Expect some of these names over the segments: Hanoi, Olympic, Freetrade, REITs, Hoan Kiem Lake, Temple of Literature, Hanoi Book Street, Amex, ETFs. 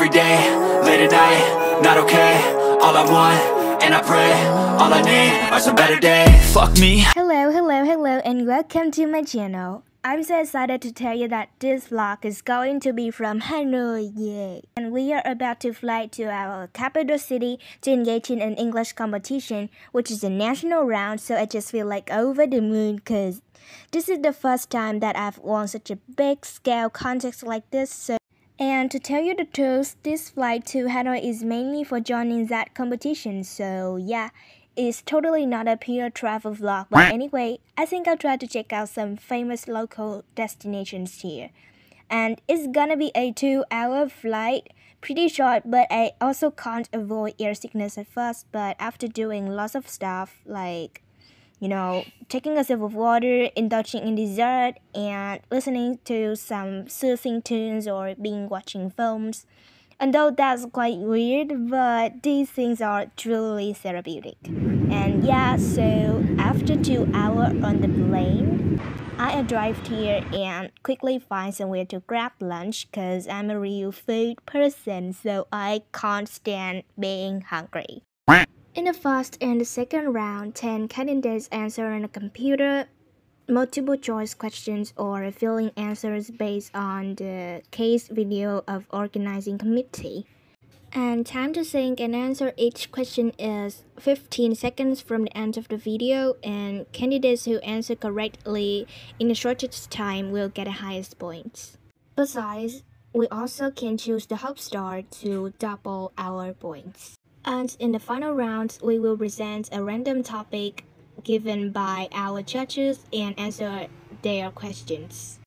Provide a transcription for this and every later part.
every day, late at night, not okay. All I want, and I pray, all I need are some better days. Fuck me. Hello, hello, hello, and welcome to my channel. I'm so excited to tell you that this vlog is going to be from Hanoi, yay! And we are about to fly to our capital city to engage in an English competition, which is a national round, so I just feel like over the moon because this is the first time that I've won such a big scale contest like this. And to tell you the truth, this flight to Hanoi is mainly for joining that competition, so yeah. It's totally not a pure travel vlog, but anyway, I think I'll try to check out some famous local destinations here. And it's gonna be a 2-hour flight, pretty short, but I also can't avoid air sickness at first, but after doing lots of stuff like, you know, taking a sip of water, indulging in dessert, and listening to some soothing tunes or watching films. And though that's quite weird, but these things are truly therapeutic. And yeah, so after 2 hours on the plane, I arrived here and quickly find somewhere to grab lunch because I'm a real food person, so I can't stand being hungry. In the first and the second round, 10 candidates answer on a computer, multiple choice questions or filling answers based on the case video of organizing committee. And time to think and answer each question is 15 seconds from the end of the video, and candidates who answer correctly in the shortest time will get the highest points. Besides, we also can choose the hub star to double our points. And in the final round, we will present a random topic given by our judges and answer their questions.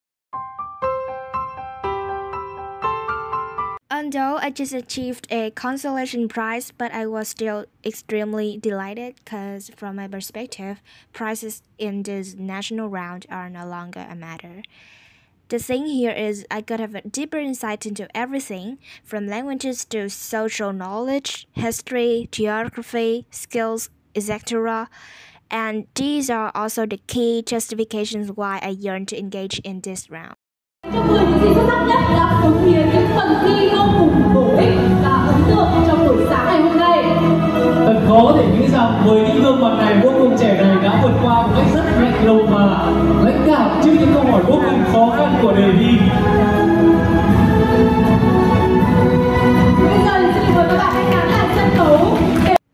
Although I just achieved a consolation prize, but I was still extremely delighted because from my perspective, prizes in this national round are no longer a matter. The thing here is I could have a deeper insight into everything, from languages to social knowledge, history, geography, skills, etc. And these are also the key justifications why I yearn to engage in this round.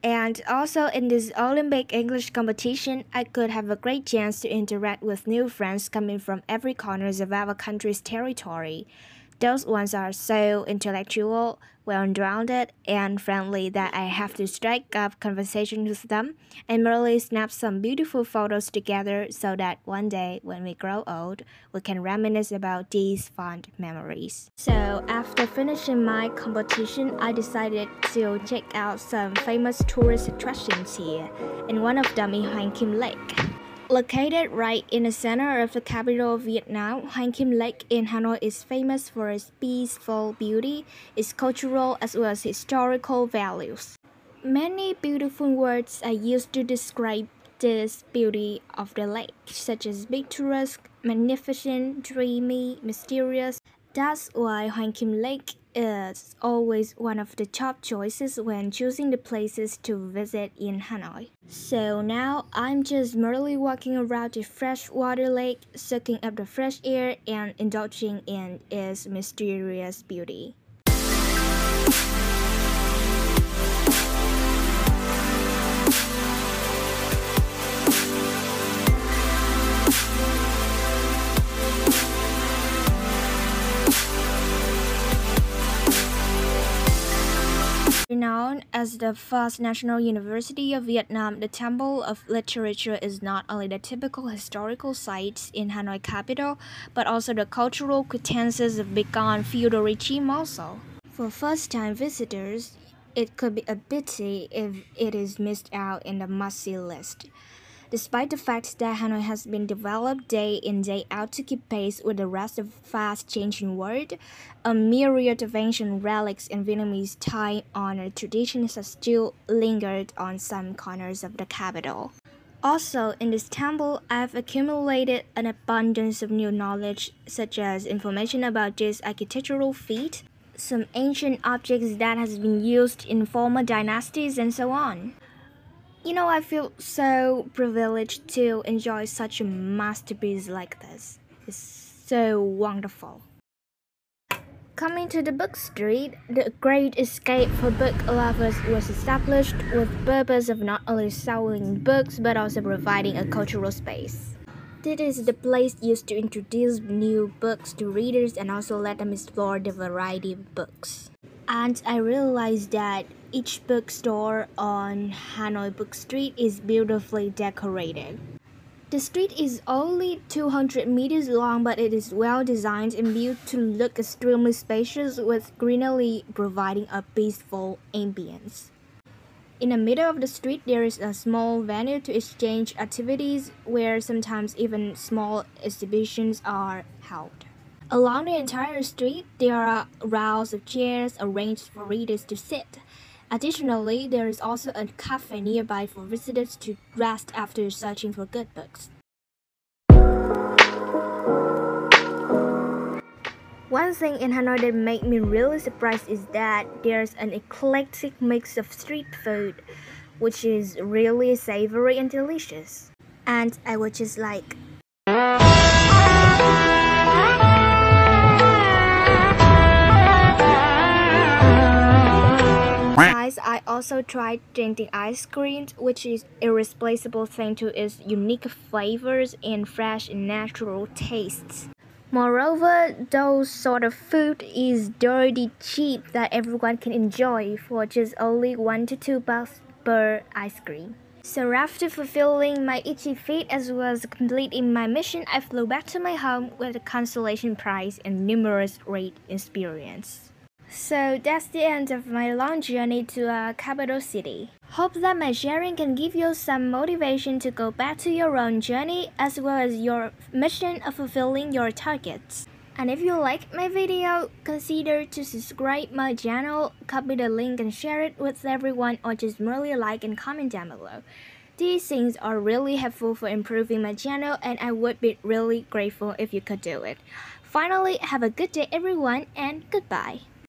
And also in this Olympic English competition, I could have a great chance to interact with new friends coming from every corner of our country's territory. Those ones are so intellectual, well-rounded, and friendly that I have to strike up conversations with them and merely snap some beautiful photos together so that one day when we grow old, we can reminisce about these fond memories. So after finishing my competition, I decided to check out some famous tourist attractions here, and one of them is Hoan Kiem Lake. Located right in the center of the capital of Vietnam, Hoan Kiem Lake in Hanoi is famous for its peaceful beauty, its cultural as well as historical values. Many beautiful words are used to describe this beauty of the lake, such as picturesque, magnificent, dreamy, mysterious. That's why Hoan Kiem Lake is always one of the top choices when choosing the places to visit in Hanoi. So now I'm just merely walking around the freshwater lake, soaking up the fresh air and indulging in its mysterious beauty. Known as the first national university of Vietnam, the Temple of Literature is not only the typical historical sites in Hanoi capital, but also the cultural quintessence of bygone feudal regime also. For first-time visitors, it could be a pity if it is missed out in the must-see list. Despite the fact that Hanoi has been developed day in day out to keep pace with the rest of the fast-changing world, a myriad of ancient relics and Vietnamese time-honored traditions have still lingered on some corners of the capital. Also, in this temple, I've accumulated an abundance of new knowledge, such as information about this architectural feat, some ancient objects that has been used in former dynasties and so on. You know, I feel so privileged to enjoy such a masterpiece like this. It's so wonderful. Coming to the Book Street, the Great Escape for book lovers was established with the purpose of not only selling books but also providing a cultural space. This is the place used to introduce new books to readers and also let them explore the variety of books. And I realized that each bookstore on Hanoi Book Street is beautifully decorated. The street is only 200 meters long, but it is well designed and built to look extremely spacious with greenery providing a peaceful ambience. In the middle of the street, there is a small venue to exchange activities where sometimes even small exhibitions are held. Along the entire street, there are rows of chairs arranged for readers to sit. Additionally, there is also a cafe nearby for visitors to rest after searching for good books. One thing in Hanoi that made me really surprised is that there's an eclectic mix of street food, which is really savory and delicious. And I was just like, I also tried drinking ice cream, which is irreplaceable thanks to its unique flavors and fresh and natural tastes. Moreover, those sort of food is dirty cheap that everyone can enjoy for just only 1 to 2 bucks per ice cream. So after fulfilling my itchy feet as well as completing my mission, I flew back to my home with a consolation prize and numerous great experience. So that's the end of my long journey to a capital city. Hope that my sharing can give you some motivation to go back to your own journey as well as your mission of fulfilling your targets. And if you like my video, consider to subscribe my channel, copy the link and share it with everyone, or just merely like and comment down below. These things are really helpful for improving my channel, and I would be really grateful if you could do it. Finally, have a good day everyone, and goodbye.